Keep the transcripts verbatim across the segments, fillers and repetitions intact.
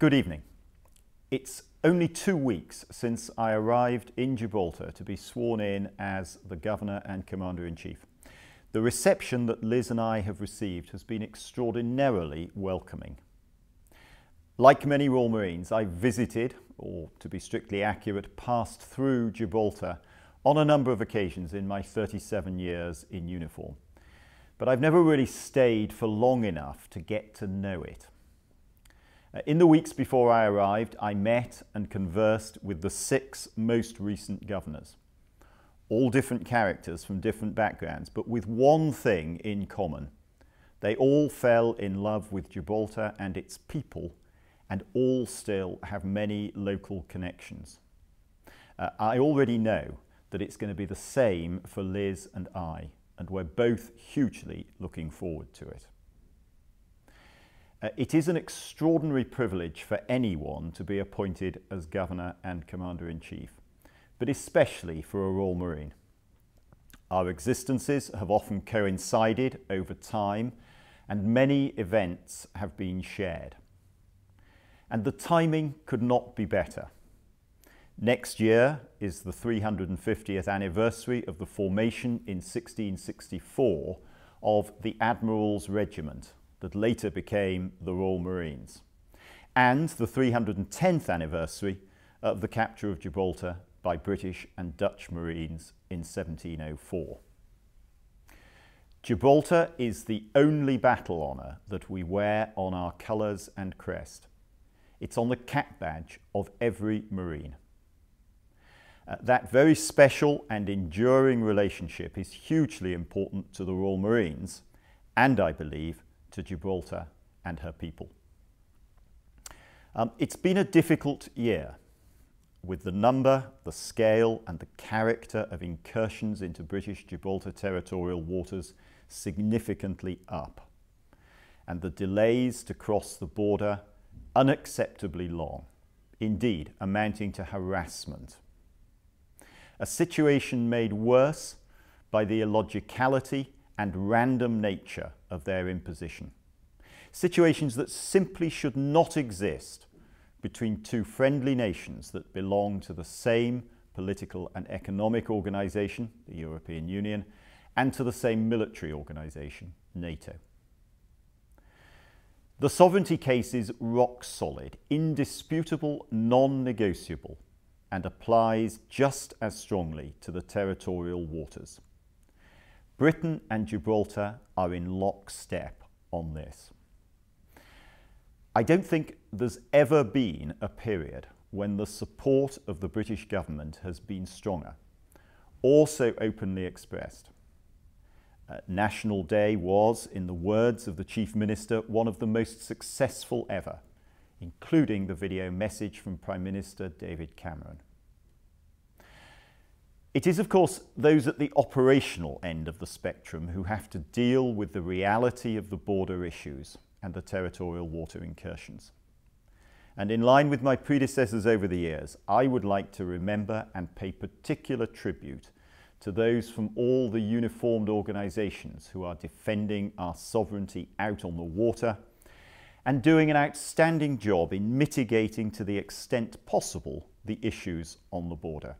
Good evening. It's only two weeks since I arrived in Gibraltar to be sworn in as the Governor and Commander-in-Chief. The reception that Liz and I have received has been extraordinarily welcoming. Like many Royal Marines, I visited, or to be strictly accurate, passed through Gibraltar on a number of occasions in my thirty-seven years in uniform. But I've never really stayed for long enough to get to know it. In the weeks before I arrived, I met and conversed with the six most recent governors. All different characters from different backgrounds, but with one thing in common. They all fell in love with Gibraltar and its people, and all still have many local connections. Uh, I already know that it's going to be the same for Liz and I, and we're both hugely looking forward to it. Uh, it is an extraordinary privilege for anyone to be appointed as Governor and Commander-in-Chief, but especially for a Royal Marine. Our existences have often coincided over time, and many events have been shared. And the timing could not be better. Next year is the three hundred fiftieth anniversary of the formation in sixteen sixty-four of the Admiral's Regiment, that later became the Royal Marines, and the three hundred tenth anniversary of the capture of Gibraltar by British and Dutch Marines in seventeen oh four. Gibraltar is the only battle honour that we wear on our colours and crest. It's on the cap badge of every Marine. Uh, that very special and enduring relationship is hugely important to the Royal Marines, and I believe to Gibraltar and her people. Um, it's been a difficult year, with the number, the scale and the character of incursions into British Gibraltar territorial waters significantly up, and the delays to cross the border unacceptably long, indeed amounting to harassment. A situation made worse by the illogicality and random nature of their imposition. Situations that simply should not exist between two friendly nations that belong to the same political and economic organisation, the European Union, and to the same military organisation, NATO. The sovereignty case is rock solid, indisputable, non-negotiable, and applies just as strongly to the territorial waters. Britain and Gibraltar are in lockstep on this. I don't think there's ever been a period when the support of the British government has been stronger, or so openly expressed. Uh, National Day was, in the words of the Chief Minister, one of the most successful ever, including the video message from Prime Minister David Cameron. It is, of course, those at the operational end of the spectrum who have to deal with the reality of the border issues and the territorial water incursions. And in line with my predecessors over the years, I would like to remember and pay particular tribute to those from all the uniformed organisations who are defending our sovereignty out on the water and doing an outstanding job in mitigating to the extent possible the issues on the border.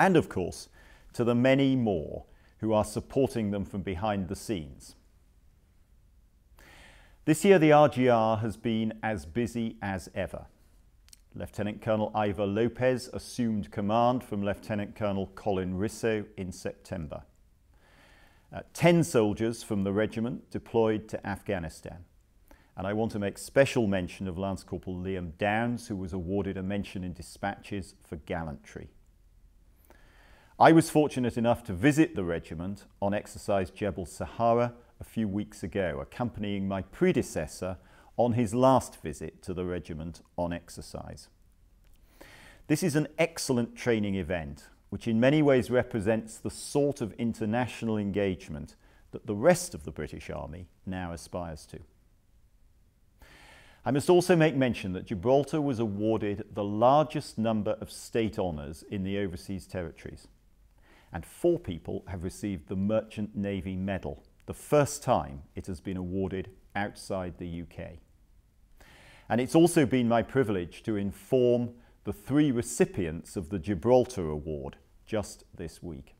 And of course, to the many more who are supporting them from behind the scenes. This year the R G R has been as busy as ever. Lieutenant Colonel Ivor Lopez assumed command from Lieutenant Colonel Colin Risso in September. Uh, ten soldiers from the regiment deployed to Afghanistan. And I want to make special mention of Lance Corporal Liam Downs, who was awarded a mention in dispatches for gallantry. I was fortunate enough to visit the regiment on Exercise Jebel Sahara a few weeks ago, accompanying my predecessor on his last visit to the regiment on exercise. This is an excellent training event, which in many ways represents the sort of international engagement that the rest of the British Army now aspires to. I must also make mention that Gibraltar was awarded the largest number of state honours in the overseas territories. And four people have received the Merchant Navy Medal, the first time it has been awarded outside the U K. And it's also been my privilege to inform the three recipients of the Gibraltar Award just this week.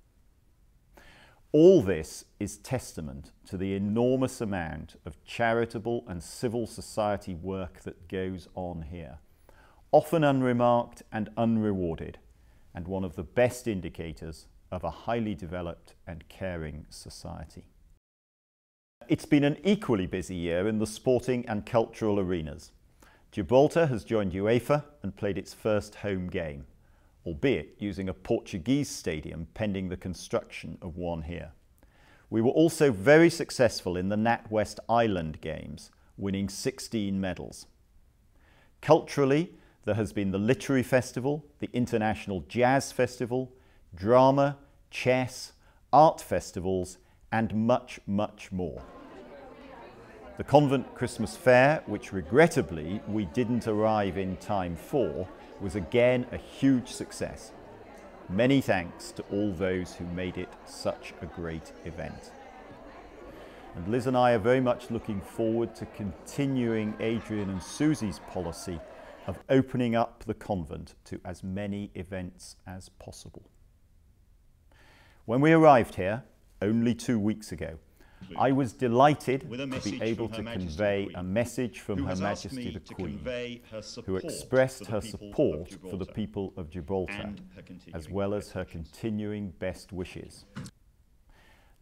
All this is testament to the enormous amount of charitable and civil society work that goes on here, often unremarked and unrewarded, and one of the best indicators of a highly developed and caring society. It's been an equally busy year in the sporting and cultural arenas. Gibraltar has joined UEFA and played its first home game, albeit using a Portuguese stadium pending the construction of one here. We were also very successful in the NatWest Island Games, winning sixteen medals. Culturally, there has been the Literary Festival, the International Jazz Festival, drama, chess, art festivals, and much, much more. The Convent Christmas Fair, which regrettably we didn't arrive in time for, was again a huge success. Many thanks to all those who made it such a great event. And Liz and I are very much looking forward to continuing Adrian and Susie's policy of opening up the convent to as many events as possible. When we arrived here, only two weeks ago, I was delighted to be able to convey a message from Her Majesty the Queen, who expressed her support for the people of Gibraltar, as well as her continuing best wishes.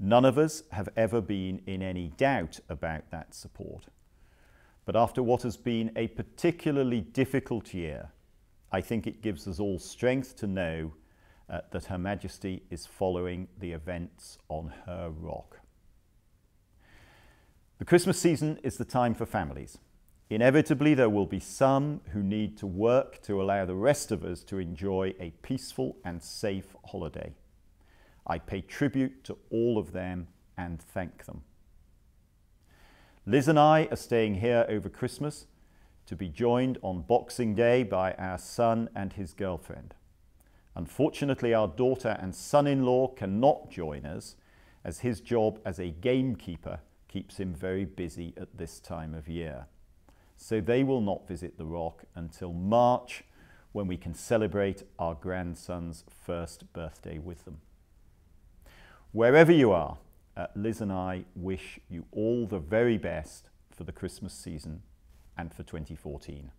None of us have ever been in any doubt about that support. But after what has been a particularly difficult year, I think it gives us all strength to know uh, that Her Majesty is following the events on her rock. The Christmas season is the time for families. Inevitably, there will be some who need to work to allow the rest of us to enjoy a peaceful and safe holiday. I pay tribute to all of them and thank them. Liz and I are staying here over Christmas to be joined on Boxing Day by our son and his girlfriend. Unfortunately, our daughter and son-in-law cannot join us, as his job as a gamekeeper keeps him very busy at this time of year. So they will not visit the rock until March, when we can celebrate our grandson's first birthday with them. Wherever you are, uh, Liz and I wish you all the very best for the Christmas season and for twenty fourteen.